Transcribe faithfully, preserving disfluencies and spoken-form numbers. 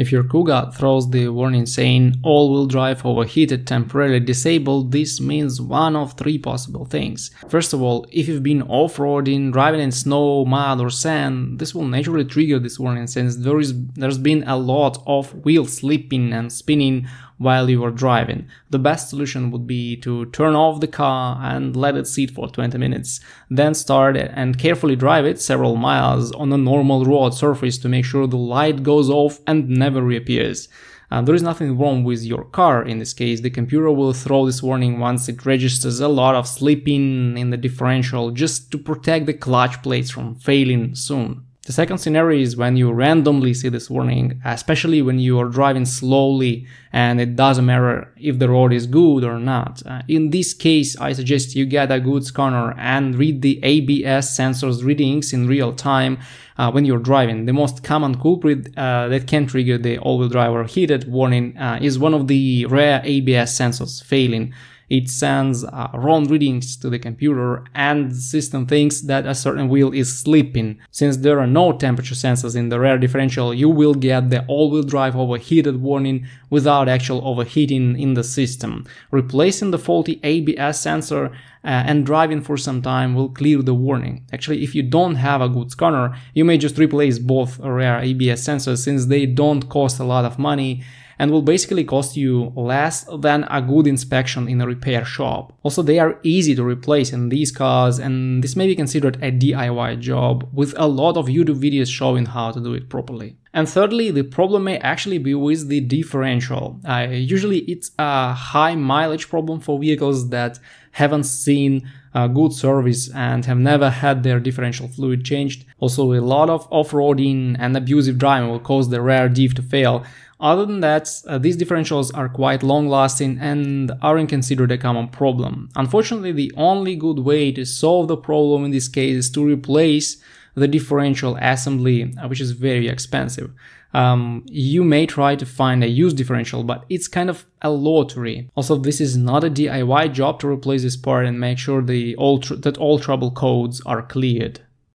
If your Kuga throws the warning saying all-wheel drive overheated, temporarily disabled, this means one of three possible things. First of all, if you've been off-roading, driving in snow, mud or sand, this will naturally trigger this warning since there is, there's been a lot of wheel slipping and spinning while you are driving. The best solution would be to turn off the car and let it sit for twenty minutes, then start it and carefully drive it several miles on a normal road surface to make sure the light goes off and never reappears. Uh, there is nothing wrong with your car in this case. The computer will throw this warning once it registers a lot of slipping in the differential, just to protect the clutch plates from failing soon. The second scenario is when you randomly see this warning, especially when you are driving slowly and it doesn't matter if the road is good or not. Uh, in this case, I suggest you get a good scanner and read the A B S sensors readings in real time uh, when you're driving. The most common culprit uh, that can trigger the all-wheel drive overheated warning uh, is one of the rare A B S sensors failing. It sends uh, wrong readings to the computer and the system thinks that a certain wheel is slipping. Since there are no temperature sensors in the rear differential, you will get the all-wheel drive overheated warning without actual overheating in the system. Replacing the faulty A B S sensor uh, and driving for some time will clear the warning. Actually, if you don't have a good scanner, you may just replace both rear A B S sensors since they don't cost a lot of money and will basically cost you less than a good inspection in a repair shop. Also, they are easy to replace in these cars, and this may be considered a D I Y job, with a lot of YouTube videos showing how to do it properly. And thirdly, the problem may actually be with the differential. Uh, usually it's a high mileage problem for vehicles that haven't seen Uh, good service and have never had their differential fluid changed. Also, a lot of off-roading and abusive driving will cause the rear diff to fail. Other than that, uh, these differentials are quite long-lasting and aren't considered a common problem. Unfortunately, the only good way to solve the problem in this case is to replace the differential assembly, which is very expensive. Um, you may try to find a used differential, but it's kind of a lottery. Also, this is not a D I Y job to replace this part and make sure the all tr that all trouble codes are cleared.